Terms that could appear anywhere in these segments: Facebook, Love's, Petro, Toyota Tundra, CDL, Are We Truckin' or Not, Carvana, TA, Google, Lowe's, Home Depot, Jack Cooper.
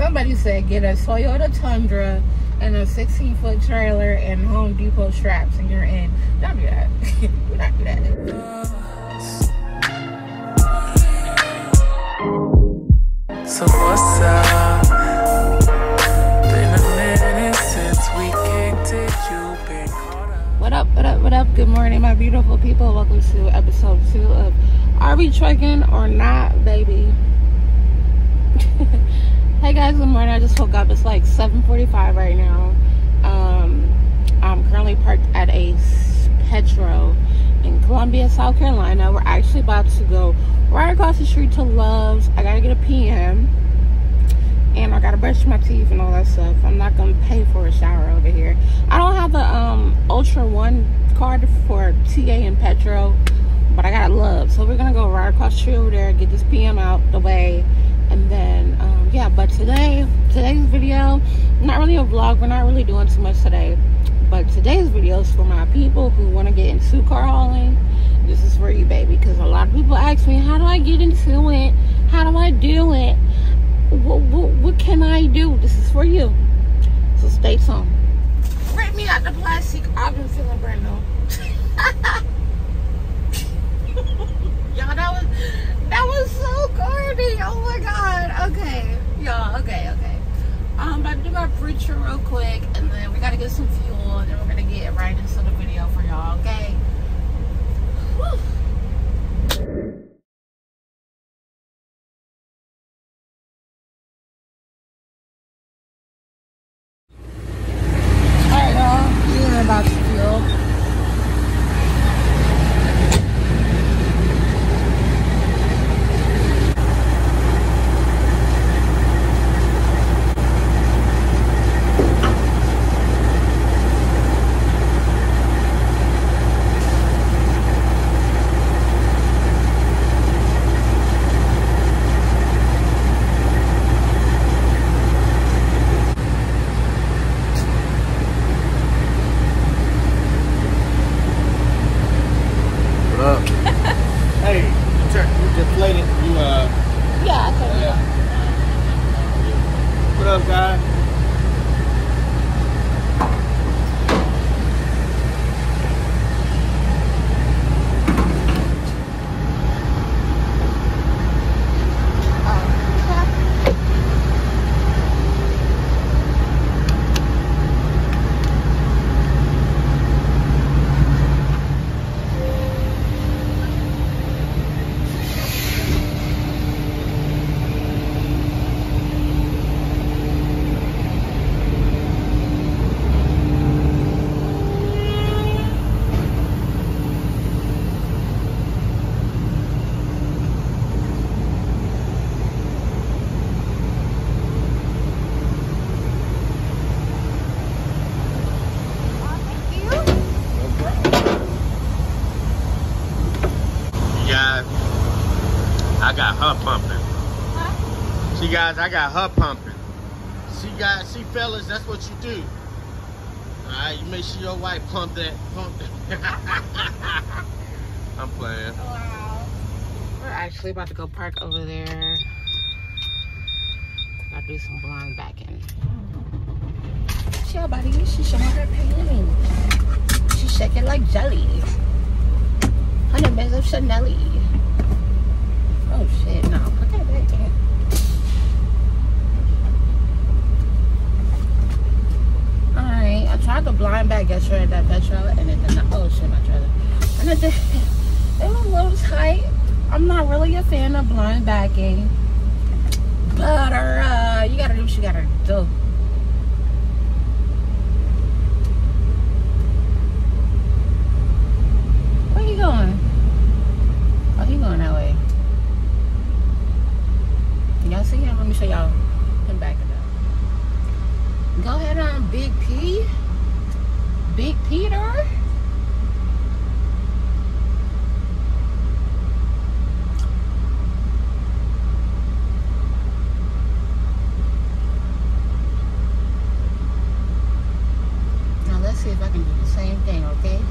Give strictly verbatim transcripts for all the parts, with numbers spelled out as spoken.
somebody said get a Toyota Tundra and a sixteen foot trailer and Home Depot straps and you're in. Don't do that. Do not do that. So what's up? Been a minute since we kicked it. You've been caught up. What up, what up, what up? Good morning, my beautiful people. Welcome to episode two of Are We Truckin' or Not, baby? Hey guys, good morning. I just woke up. It's like seven forty-five right now. Um, I'm currently parked at a Petro in Columbia, South Carolina. We're actually about to go right across the street to Love's. I gotta get a P M and I gotta brush my teeth and all that stuff. I'm not gonna pay for a shower over here. I don't have the um, Ultra One card for T A and Petro, but I got Love's. So we're gonna go right across the street over there, get this P M out the way, and then um yeah. But today today's video, not really a vlog, we're not really doing too much today, but today's video is for my people who want to get into car hauling. This is for you, baby, because a lot of people ask me, how do I get into it? How do I do it? What, what, what can I do? This is for you, so stay tuned. Rip me out the plastic. I've been feeling brand new. Y'all, that was that was so corny. Oh my god. Okay, y'all. Okay, okay. Um, but I do my preacher real quick, and then we gotta get some fuel, and then we're gonna get right into the video for y'all. Okay. Whew. Guys, I got her pumping. See, guys, see, fellas, that's what you do. All right, you make sure your wife pump that, pump that. I'm playing. Wow. We're actually about to go park over there. Gotta do some blind backing. Chill, buddy. She's showing her pain. She's shaking like jelly. Honey, bags of Chanel-y. Oh shit, no. Put that back in. I tried to blind back yesterday at that Petro and it did not. Oh shit, my trailer. And it did. It was a little tight. I'm not really a fan of blind backing, but uh, you gotta do what you gotta do. Where you going? Oh, he going that way. Y'all see him? Let me show y'all him back. Go ahead on Big P. Big Peter. Now let's see if I can do the same thing, okay?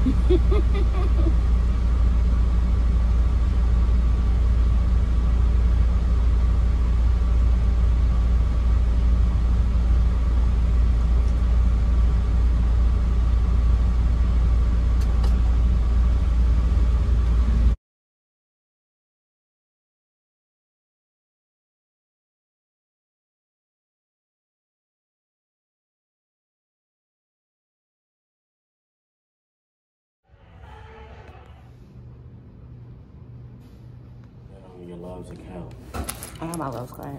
Lowe's account. I have my Lowe's card.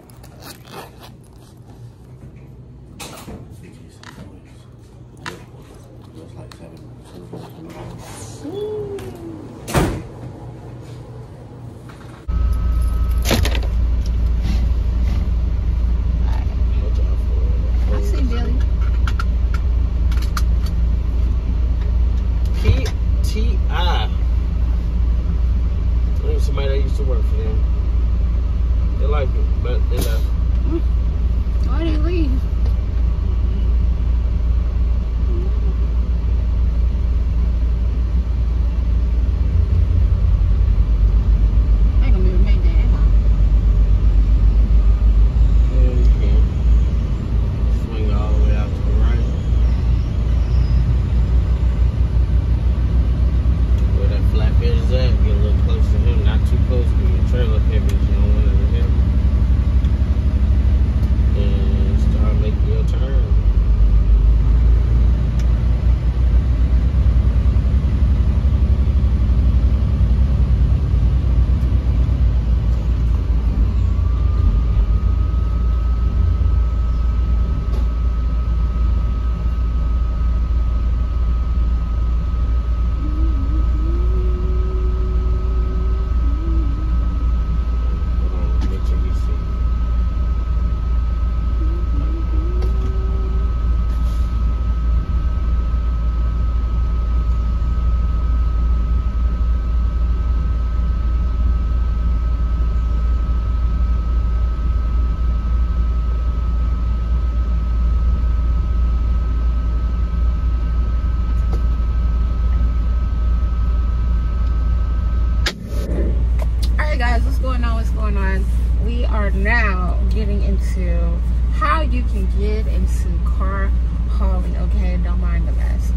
How you can get into car hauling, okay? Don't mind the mess.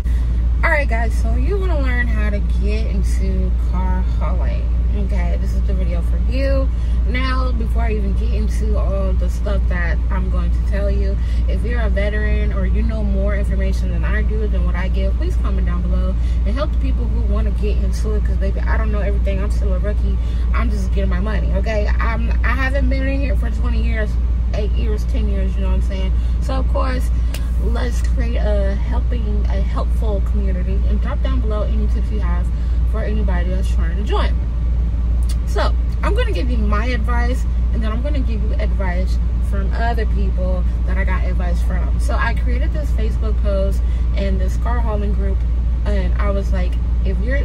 All right, guys, so you want to learn how to get into car hauling, okay? This is the video for you. Now, before I even get into all the stuff that I'm going to tell you, if you're a veteran or you know more information than I do, than what I give, please comment down below and help the people who want to get into it, because baby, I don't know everything. I'm still a rookie. I'm just getting my money, okay? I'm, I haven't been in here for twenty years. eight years, ten years, you know what I'm saying? So of course, let's create a helping, a helpful community, and drop down below any tips you have for anybody that's trying to join. So I'm gonna give you my advice, and then I'm gonna give you advice from other people that I got advice from. So I created this Facebook post and this car hauling group, and I was like, if you're,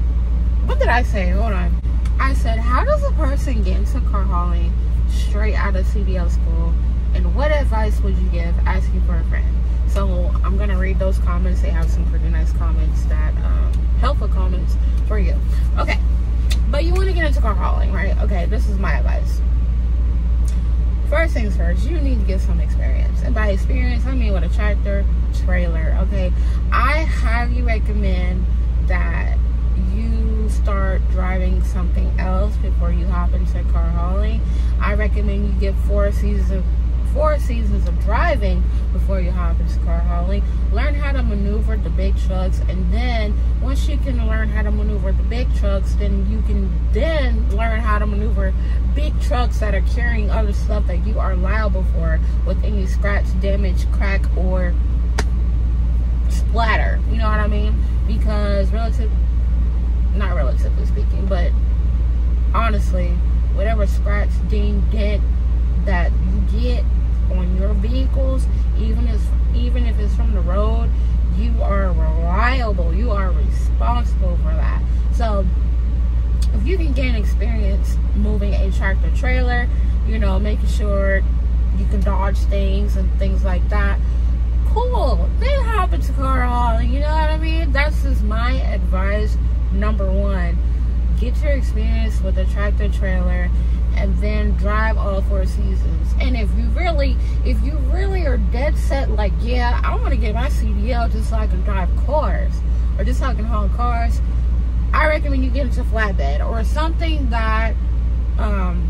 what did I say? Hold on. I said, how does a person get into car hauling straight out of C D L school? And what advice would you give asking for a friend? So I'm gonna read those comments. They have some pretty nice comments that um, helpful comments for you. Okay, but you want to get into car hauling, right? Okay, this is my advice. First things first, you need to get some experience, and by experience I mean with a tractor trailer. Okay, I highly recommend that you start driving something else before you hop into car hauling. I recommend you get four seasons of four seasons of driving before you hop into car hauling. Learn how to maneuver the big trucks, and then once you can learn how to maneuver the big trucks, then you can then learn how to maneuver big trucks that are carrying other stuff that you are liable for with any scratch, damage, crack, or splatter. You know what I mean? Because relative, not relatively speaking, but honestly, whatever scratch, ding, dent that you get on your vehicles, even if even if it's from the road, you are reliable, you are responsible for that. So if you can gain experience moving a tractor trailer, you know, making sure you can dodge things and things like that, cool, then hop into car hauling. You know what I mean? That's just my advice. Number one, get your experience with a tractor trailer, and then drive all four seasons. And if you really, if you really are dead set, like, yeah, I want to get my C D L just so I can drive cars, or just so I can haul cars, I recommend you get into flatbed or something that, um,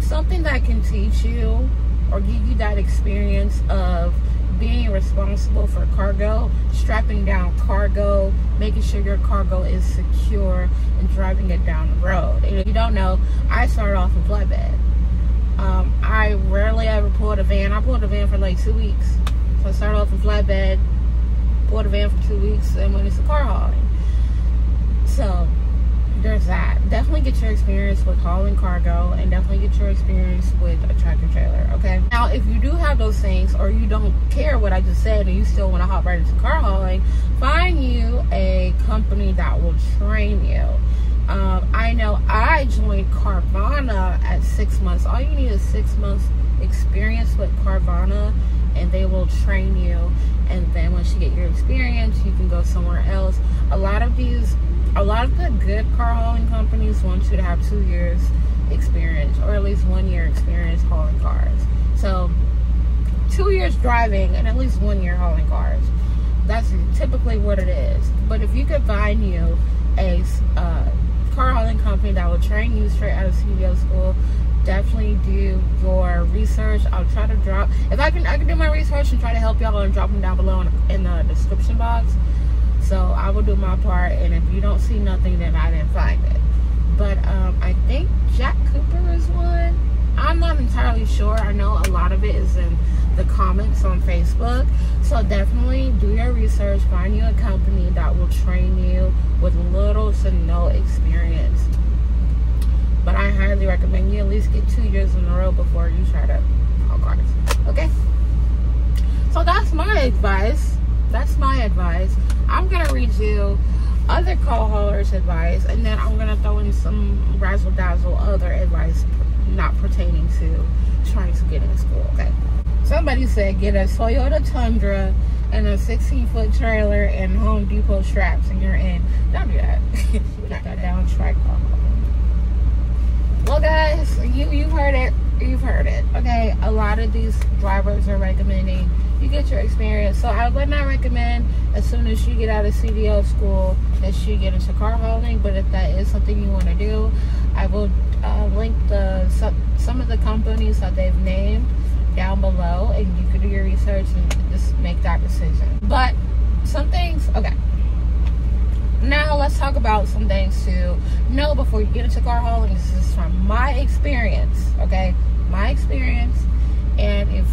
something that can teach you or give you that experience of being responsible for cargo, strapping down cargo, making sure your cargo is secure, and driving it down the road. And if you don't know, I started off in flatbed. Um, I rarely ever pulled a van. I pulled a van for like two weeks. So I started off in flatbed, pulled a van for two weeks, and went into car hauling. So there's that. Definitely get your experience with hauling cargo, and definitely get your experience with a tractor trailer, okay? Now, if you do have those things, or you don't care what I just said and you still want to hop right into car hauling, find you a company that will train you. Um, I know I joined Carvana at six months. All you need is six months experience with Carvana, and they will train you. And then once you get your experience, you can go somewhere else. A lot of these, a lot of the good car hauling companies want you to have two years experience, or at least one year experience hauling cars. So two years driving and at least one year hauling cars. That's typically what it is. But if you could find you a uh, car hauling company that will train you straight out of C D L school, definitely do your research. I'll try to drop, if I can, I can do my research and try to help y'all and drop them down below in, in the description box. So I will do my part, and if you don't see nothing, then I didn't find it. But um, I think Jack Cooper is one. I'm not entirely sure. I know a lot of it is in the comments on Facebook. So definitely do your research. Find you a company that will train you with little to no experience. But I highly recommend you at least get two years in a row before you try to haul cars. Okay? So that's my advice. That's my advice. I'm going to read you other car haulers' advice, and then I'm going to throw in some razzle-dazzle other advice not pertaining to trying to get in school, okay? Somebody said get a Toyota Tundra and a sixteen-foot trailer and Home Depot straps, and you're in. Don't do that. Knock that down, try car haulers. Well, guys, you, you've heard it. You've heard it. Okay, a lot of these drivers are recommending you get your experience. So I would not recommend as soon as you get out of C D L school that you get into car hauling. But if that is something you want to do, I will uh, link the some, some of the companies that they've named down below. And you can do your research and just make that decision. But some things, okay. Now let's talk about some things to know before you get into car hauling. This is from my experience, okay? My experience, and if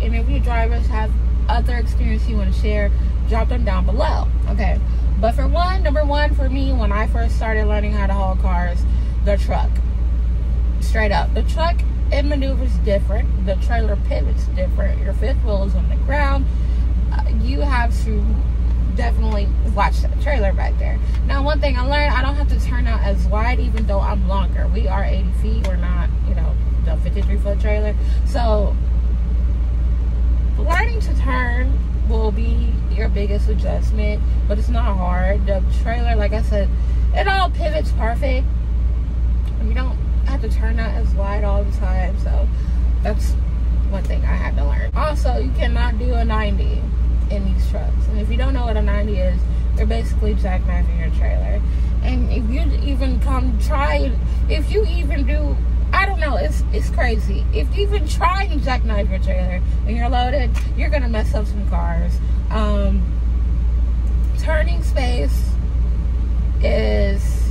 any of you drivers have other experience you want to share, drop them down below, okay? But for one, number one for me, when I first started learning how to haul cars, the truck, straight up, the truck, it maneuvers different. The trailer pivots different. Your fifth wheel is on the ground. Uh, you have to definitely watch that trailer back there. Now, one thing I learned, I don't have to turn out as wide, even though I'm longer. We are eighty feet. We're not, you know, the fifty-three foot trailer. So learning to turn will be your biggest adjustment, but it's not hard. The trailer, like I said, it all pivots perfect. You don't have to turn out as wide all the time. So that's one thing I had to learn. Also, you cannot do a ninety in these trucks. And if you don't know what a ninety is, they're basically jackknifing your trailer. And if you even come try, if you even do, I don't know, it's it's crazy. If you even try and jackknife your trailer when you're loaded, you're gonna mess up some cars. Um, turning space is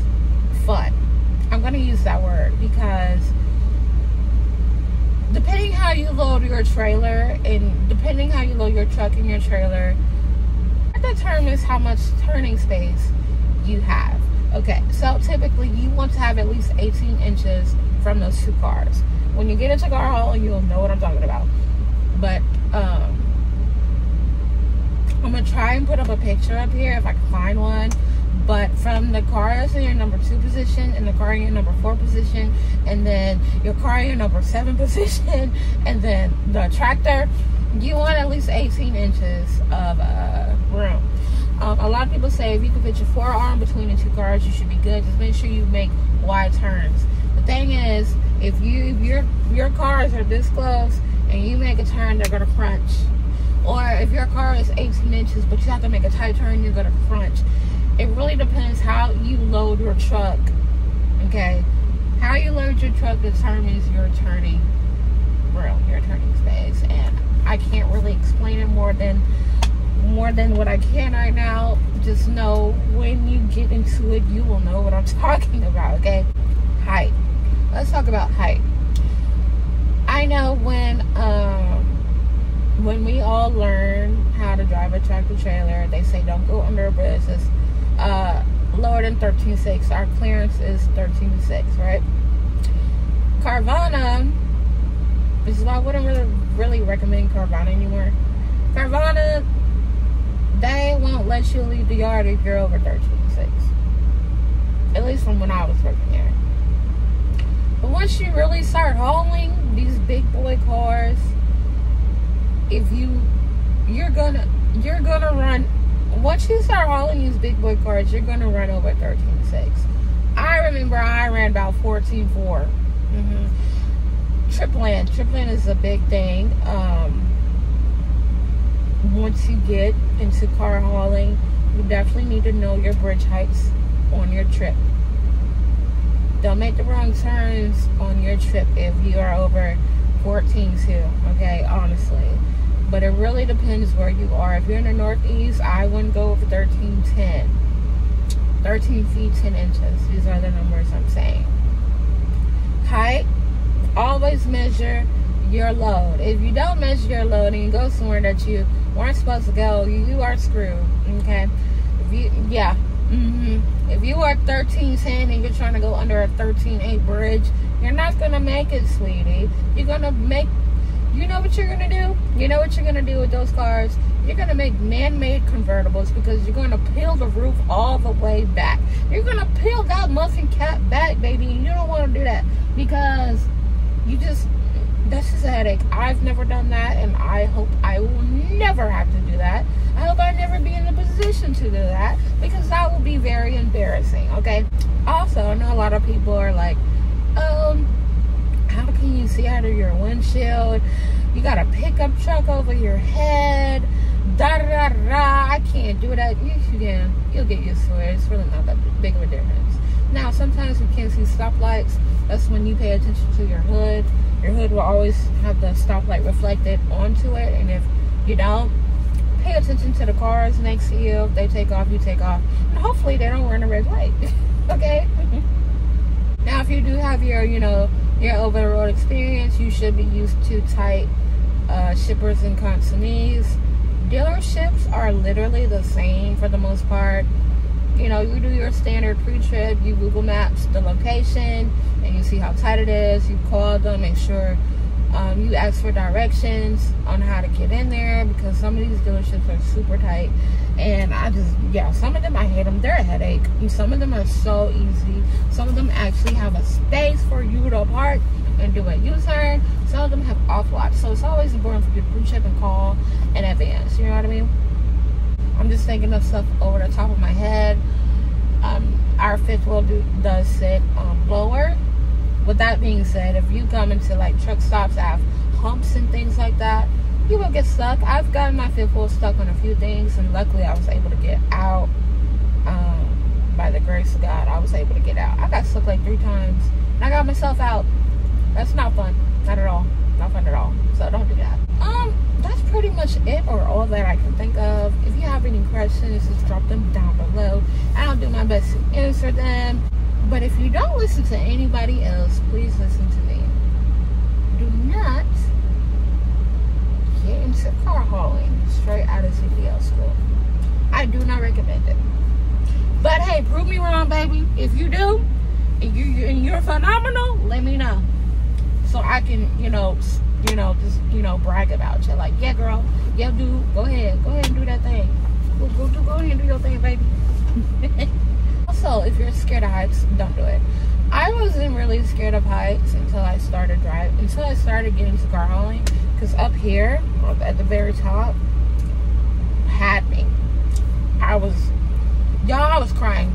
fun. I'm gonna use that word because depending how you load your trailer and depending how you load your truck and your trailer, that determines how much turning space you have. Okay, so typically you want to have at least eighteen inches from those two cars. When you get into car hauling, you'll know what I'm talking about. But um, I'm gonna try and put up a picture up here if I can find one. But from the car that's in your number two position, and the car in your number four position, and then your car in your number seven position, and then the tractor, you want at least eighteen inches of uh, room. Um, a lot of people say if you can fit your forearm between the two cars, you should be good. Just make sure you make wide turns. The thing is, if you if your your cars are this close and you make a turn, they're gonna crunch. Or if your car is eighteen inches but you have to make a tight turn, you're gonna crunch. It really depends how you load your truck, okay? How you load your truck determines your turning room, your turning space, and I can't really explain it more more than more than what I can right now, just know when you get into it, you will know what I'm talking about, okay? Height. Let's talk about height. I know when um when we all learn how to drive a tractor trailer, they say don't go under a bridge. It's uh lower than thirteen six. Our clearance is thirteen six, right? Carvana, which is why I wouldn't really, really recommend Carvana anymore. Carvana, they won't let you leave the yard if you're over thirteen six. At least from when I was working there. But once you really start hauling these big boy cars, if you you're gonna you're gonna run once you start hauling these big boy cars, you're gonna run over thirteen six. I remember I ran about fourteen four. Mm-hmm. Tripling. Tripling is a big thing. Um, once you get into car hauling, you definitely need to know your bridge heights on your trip. Don't make the wrong turns on your trip if you are over fourteen two, okay, honestly. But it really depends where you are. If you're in the Northeast, I wouldn't go over thirteen ten. thirteen feet, ten inches. These are the numbers I'm saying. Height. Always measure your load. If you don't measure your load and you go somewhere that you weren't supposed to go, you are screwed, okay? If you, yeah. Mm-hmm. If you are thirteen ten and you're trying to go under a thirteen eight bridge, you're not going to make it, sweetie. You're going to make... You know what you're going to do? You know what you're going to do with those cars? You're going to make man-made convertibles because you're going to peel the roof all the way back. You're going to peel that muffin cap back, baby. You don't want to do that because you just... This is a headache. I've never done that, and I hope I will never have to do that. I hope I never be in a position to do that because that will be very embarrassing, okay? Also, I know a lot of people are like, um... how can you see out of your windshield? You got a pickup truck over your head. Da da da da. I can't do that. Yes, you can. You'll get used to it. It's really not that big of a difference. Now, sometimes you can't see stoplights. That's when you pay attention to your hood. Your hood will always have the stoplight reflected onto it. And if you don't, pay attention to the cars next to you. If they take off, you take off. And hopefully, they don't run a red light. Okay? Now, if you do have your, you know, your over-the-road experience, you should be used to tight uh, shippers and consignees. Dealerships are literally the same for the most part. You know, you do your standard pre-trip, you Google Maps the location, and you see how tight it is. You call them, make sure um, you ask for directions on how to get in there because some of these dealerships are super tight. And I just, yeah, some of them, I hate them. They're a headache. And some of them are so easy. Some of them actually have a space for you to park and do a U-turn. Some of them have off-lots. So it's always important for people to check and call in advance. You know what I mean? I'm just thinking of stuff over the top of my head. Um, our fifth wheel do, does sit um, lower. With that being said, if you come into, like, truck stops that have humps and things like that, you will get stuck. I've gotten my fifth wheel stuck on a few things, and luckily I was able to get out. Um, by the grace of God, I was able to get out. I got stuck like three times, and I got myself out. That's not fun. Not at all. Not fun at all. So don't do that. Um, that's pretty much it, or all that I can think of. If you have any questions, just drop them down below. I'll do my best to answer them. But if you don't listen to anybody else, please listen to me. Do not get into car hauling straight out of C D L school. I do not recommend it. But hey, prove me wrong, baby. If you do, and, you, and you're phenomenal, let me know. So I can, you know, you know, just, you know, brag about you. Like, yeah, girl. Yeah, dude. Go ahead. Go ahead and do that thing. Go, go, go, go ahead and do your thing, baby. Also, if you're scared of heights, don't do it. I wasn't really scared of heights until I started driving, until I started getting to car hauling. Because up here, up at the very top, had me. I was, y'all, I was crying.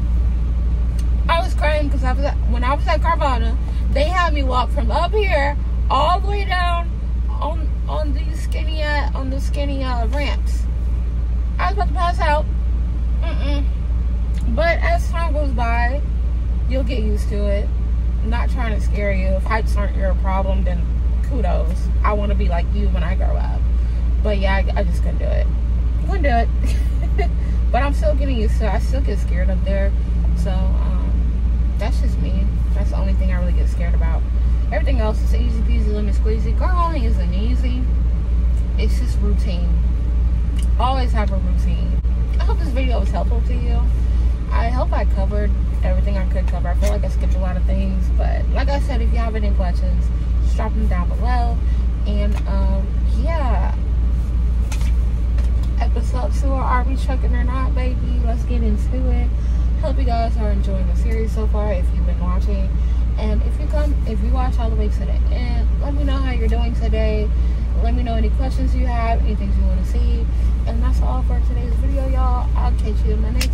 I was crying because I was at, when I was at Carvana, they had me walk from up here all the way down on on these skinny uh, on the skinny uh, ramps. I was about to pass out. Mm-mm. But as time goes by, you'll get used to it. I'm not trying to scare you. If heights aren't your problem, then kudos. I want to be like you when I grow up. But yeah, I, I just couldn't do it. Couldn't do it. But I'm still getting used to it. I still get scared up there. So um, that's just me. That's the only thing I really get scared about. Everything else is easy peasy, lemon squeezy. Car hauling isn't easy. It's just routine. Always have a routine. I hope this video was helpful to you. I hope I covered everything I could cover. I feel like I skipped a lot of things, but like I said, if you have any questions, just drop them down below. And um, yeah, episode two, are we trucking or not, baby? Let's get into it. Hope you guys are enjoying the series so far. If you've been watching, and if you come, if you watch all the way to the end, let me know how you're doing today. Let me know any questions you have, any things you want to see. And that's all for today's video, y'all. I'll catch you in my next